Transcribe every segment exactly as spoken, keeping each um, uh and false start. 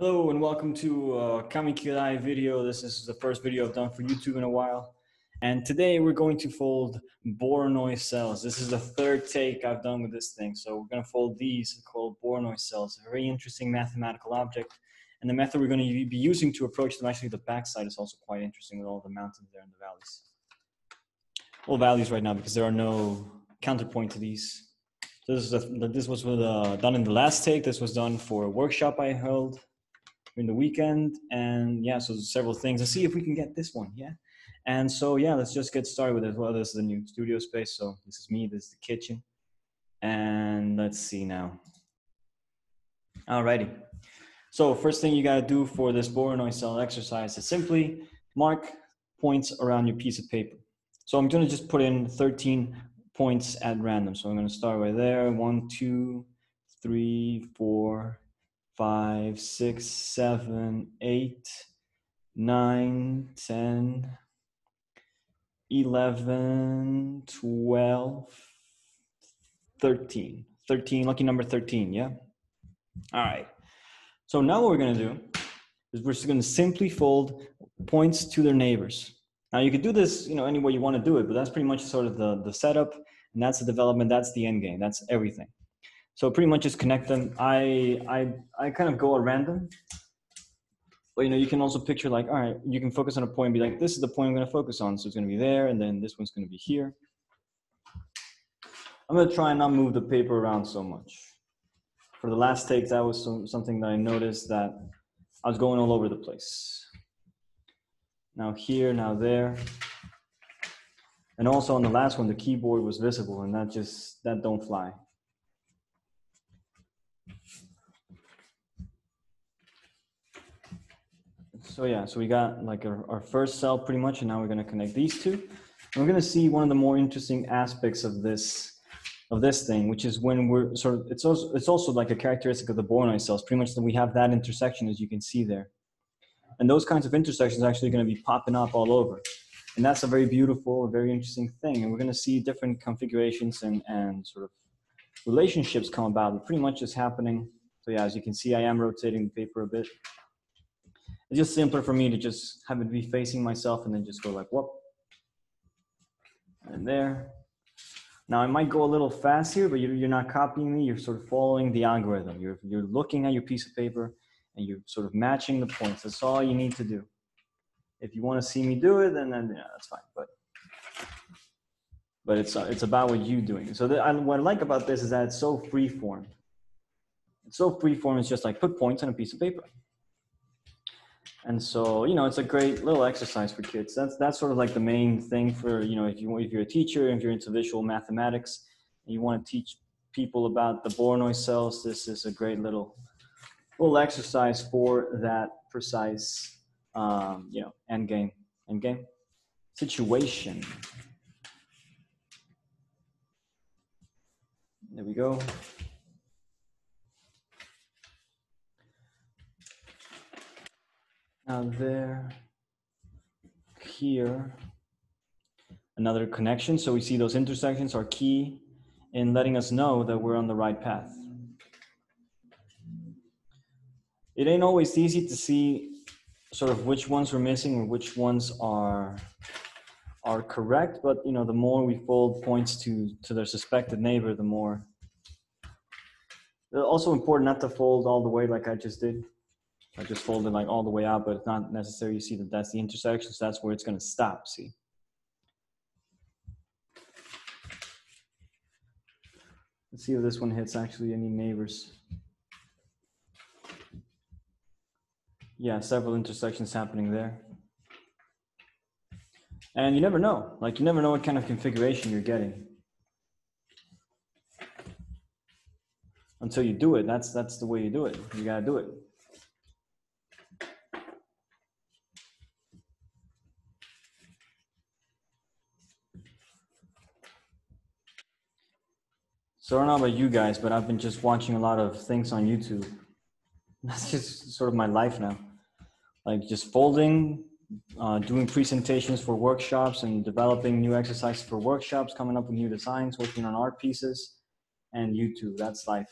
Hello and welcome to uh, Kamikyodai video. This is the first video I've done for YouTube in a while. And today we're going to fold Voronoi cells. This is the third take I've done with this thing. So we're going to fold these called Voronoi cells. A very interesting mathematical object. And the method we're going to be using to approach them, actually the backside is also quite interesting with all the mountains there and the valleys. All valleys right now because there are no counterpoint to these. So this, is a, this was with, uh, done in the last take. This was done for a workshop I held in the weekend, and yeah, so several things. Let's see if we can get this one, yeah? And so, yeah, let's just get started with it. Well, this is the new studio space, so this is me, this is the kitchen. And let's see now. Alrighty. So, first thing you gotta do for this Voronoi cell exercise is simply mark points around your piece of paper. So I'm gonna just put in thirteen points at random. So I'm gonna start right there, one, two, three, four, five, six, seven, eight, nine, ten, eleven, twelve, thirteen. thirteen, lucky number thirteen, yeah? All right. So now what we're going to do is we're just going to simply fold points to their neighbors. Now you could do this, you know, any way you want to do it, but that's pretty much sort of the, the setup, and that's the development, that's the end game, that's everything. So pretty much just connect them. I, I, I kind of go at random, but you know, you can also picture like, all right, you can focus on a point and be like, this is the point I'm going to focus on. So it's going to be there. And then this one's going to be here. I'm going to try and not move the paper around so much. For the last take, that was some, something that I noticed that I was going all over the place. Now here, now there. And also on the last one, the keyboard was visible, and that just, that don't fly. So yeah, so we got like our, our first cell pretty much, and now we're going to connect these two. And we're going to see one of the more interesting aspects of this of this thing, which is when we're sort of, it's also, it's also like a characteristic of the Voronoi cells, pretty much that we have that intersection as you can see there. And those kinds of intersections are actually going to be popping up all over. And that's a very beautiful, a very interesting thing. And we're going to see different configurations and, and sort of relationships come about. And pretty much is happening. So yeah, as you can see, I am rotating the paper a bit. It's just simpler for me to just have it be facing myself and then just go like, whoop. And there. Now I might go a little fast here, but you're, you're not copying me. You're sort of following the algorithm. You're, you're looking at your piece of paper and you're sort of matching the points. That's all you need to do. If you want to see me do it, then, then yeah, that's fine. But, but it's, it's about what you're doing. So the, I, what I like about this is that it's so freeform. It's so freeform. It's just like put points on a piece of paper. And so, you know, it's a great little exercise for kids. That's, that's sort of like the main thing for, you know, if, you, if you're a teacher, if you're into visual mathematics, and you want to teach people about the Voronoi cells, this is a great little, little exercise for that precise, um, you know, end game, end game situation. There we go. Now there, here, another connection. So we see those intersections are key in letting us know that we're on the right path. It ain't always easy to see sort of which ones we're missing or which ones are, are correct, but you know, the more we fold points to, to their suspected neighbor, the more. It's also important not to fold all the way like I just did. I just fold it like all the way out, but it's not necessary. You see that that's the intersection, so that's where it's going to stop, see? Let's see if this one hits actually any neighbors. Yeah, several intersections happening there. And you never know. Like, you never know what kind of configuration you're getting. Until you do it, that's, that's the way you do it. You got to do it. So I don't know about you guys, but I've been just watching a lot of things on YouTube. That's just sort of my life now. Like just folding, uh, doing presentations for workshops and developing new exercises for workshops, coming up with new designs, working on art pieces, and YouTube, that's life.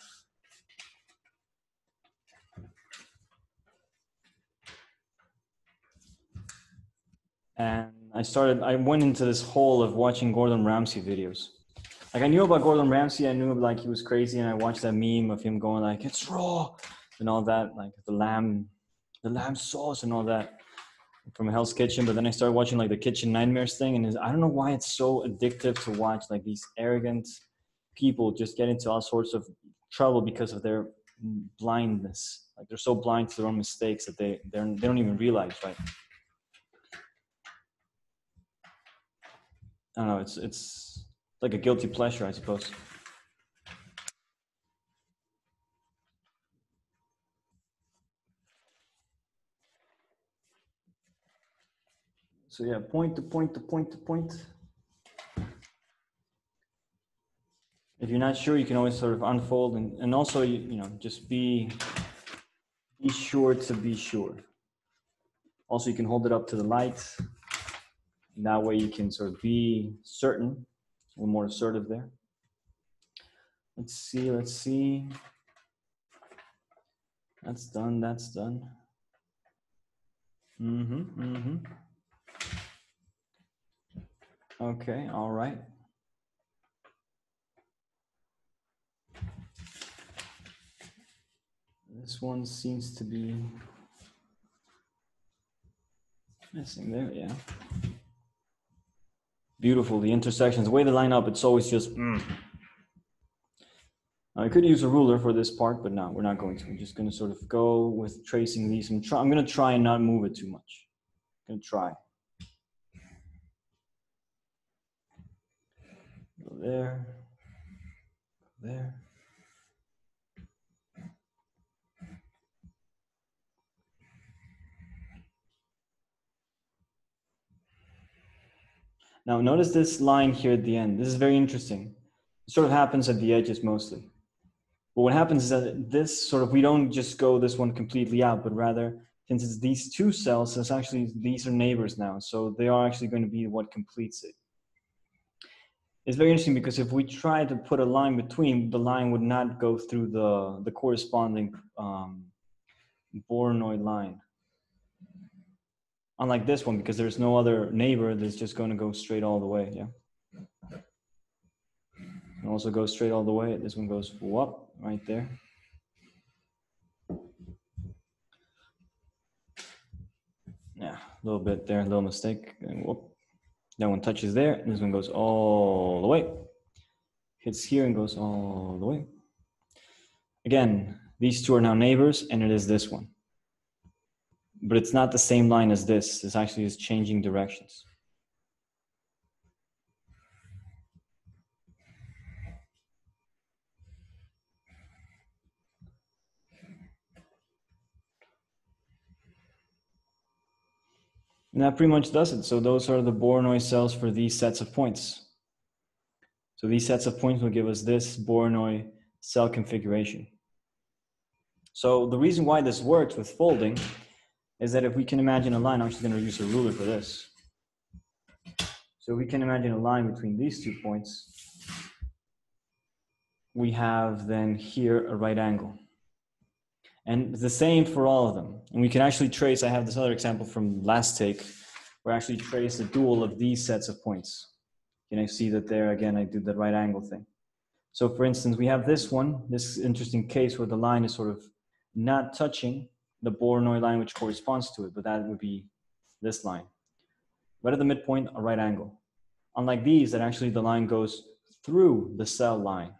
and I started, I went into this hole of watching Gordon Ramsay videos. Like I knew about Gordon Ramsay, I knew like he was crazy, and I watched that meme of him going like, it's raw, and all that, like the lamb, the lamb sauce and all that from Hell's Kitchen. But then I started watching like the Kitchen Nightmares thing, and I don't know why it's so addictive to watch like these arrogant people just get into all sorts of trouble because of their blindness. Like they're so blind to their own mistakes that they, they're, they don't even realize, right? I don't know, it's, it's like a guilty pleasure, I suppose. So yeah, point to point to point to point. If you're not sure, you can always sort of unfold, and, and also, you, you know, just be, be sure to be sure. Also, you can hold it up to the light. And that way you can sort of be certain, a little more assertive there. Let's see, let's see. That's done, that's done. Mm-hmm, mm-hmm. Okay, all right. This one seems to be missing there, yeah. Beautiful, the intersections, the way they line up, it's always just, mm. I could use a ruler for this part, but no, we're not going to. We're just gonna sort of go with tracing these. I'm, try, I'm gonna try and not move it too much. I'm gonna try. Go there, go there. Now notice this line here at the end. This is very interesting. It sort of happens at the edges mostly. But what happens is that this sort of, we don't just go this one completely out, but rather since it's these two cells, it's actually, these are neighbors now. So they are actually going to be what completes it. It's very interesting because if we try to put a line between, the line would not go through the, the corresponding um, Voronoi line. Unlike this one, because there's no other neighbor that's just going to go straight all the way, yeah? And also go straight all the way. This one goes up right there. Yeah, a little bit there, a little mistake. And whoop. That one touches there, and this one goes all the way. Hits here and goes all the way. Again, these two are now neighbors, and it is this one. But it's not the same line as this. This actually is changing directions. And that pretty much does it. So those are the Voronoi cells for these sets of points. So these sets of points will give us this Voronoi cell configuration. So the reason why this works with folding is that if we can imagine a line, I'm actually going to use a ruler for this. So we can imagine a line between these two points. We have then here a right angle. And the same for all of them. And we can actually trace, I have this other example from last take, where I actually trace the dual of these sets of points. And I see that there again, I did the right angle thing. So for instance, we have this one, this interesting case where the line is sort of not touching the Voronoi line which corresponds to it, but that would be this line. Right at the midpoint, a right angle. Unlike these, that actually the line goes through the cell line.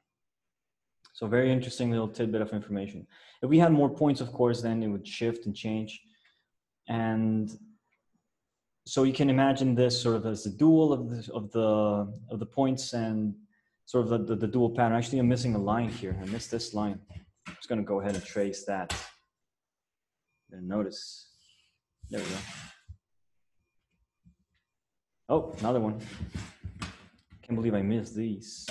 So very interesting little tidbit of information. If we had more points, of course, then it would shift and change. And so you can imagine this sort of as the dual of the, of the, of the points and sort of the, the, the dual pattern. Actually, I'm missing a line here. I missed this line. I'm just gonna go ahead and trace that. And notice, there we go. Oh, another one. Can't believe I missed these.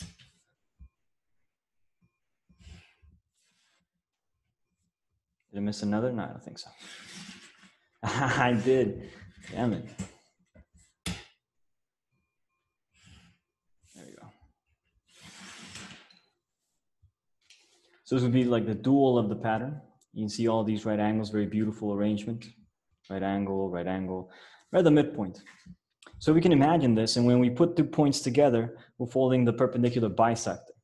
Did I miss another? No, I don't think so. I did. Damn it. There you go. So this would be like the dual of the pattern. You can see all these right angles, very beautiful arrangement. Right angle, right angle. right at the midpoint. So we can imagine this, and when we put two points together, we're folding the perpendicular bisector.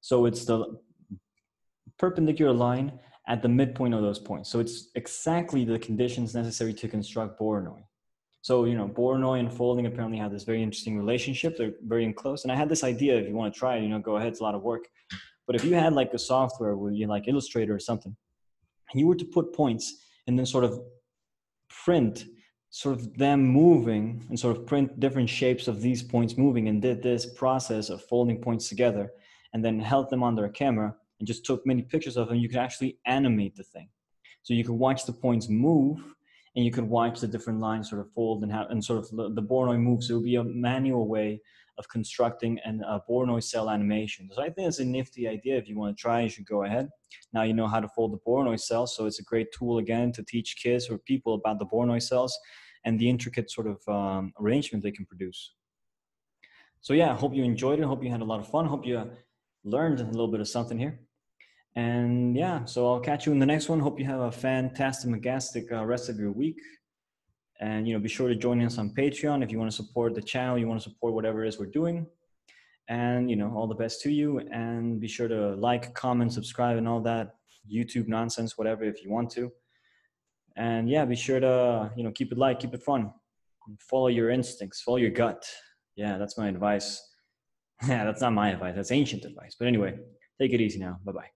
So it's the perpendicular line at the midpoint of those points. So it's exactly the conditions necessary to construct Voronoi. So, you know, Voronoi and folding apparently have this very interesting relationship. They're very close. And I had this idea, if you want to try it, you know, go ahead, it's a lot of work. But if you had like a software where you like Illustrator or something, and you were to put points and then sort of print sort of them moving and sort of print different shapes of these points moving, and did this process of folding points together and then held them under a camera and just took many pictures of them, you could actually animate the thing. So you could watch the points move, and you could watch the different lines sort of fold and how, and sort of the, the Voronoi moves. So it would be a manual way of constructing an, a Voronoi cell animation. So I think it's a nifty idea. If you want to try, you should go ahead. Now you know how to fold the Voronoi cell. So it's a great tool, again, to teach kids or people about the Voronoi cells and the intricate sort of um, arrangement they can produce. So yeah, I hope you enjoyed it. Hope you had a lot of fun. Hope you learned a little bit of something here. And yeah, so I'll catch you in the next one. Hope you have a fantastic, magastic uh, rest of your week. And, you know, be sure to join us on Patreon if you want to support the channel, you want to support whatever it is we're doing. And, you know, all the best to you. And be sure to like, comment, subscribe, and all that YouTube nonsense, whatever, if you want to. And yeah, be sure to, you know, keep it light, keep it fun. Follow your instincts, follow your gut. Yeah, that's my advice. Yeah, that's not my advice. That's ancient advice. But anyway, take it easy now. Bye-bye.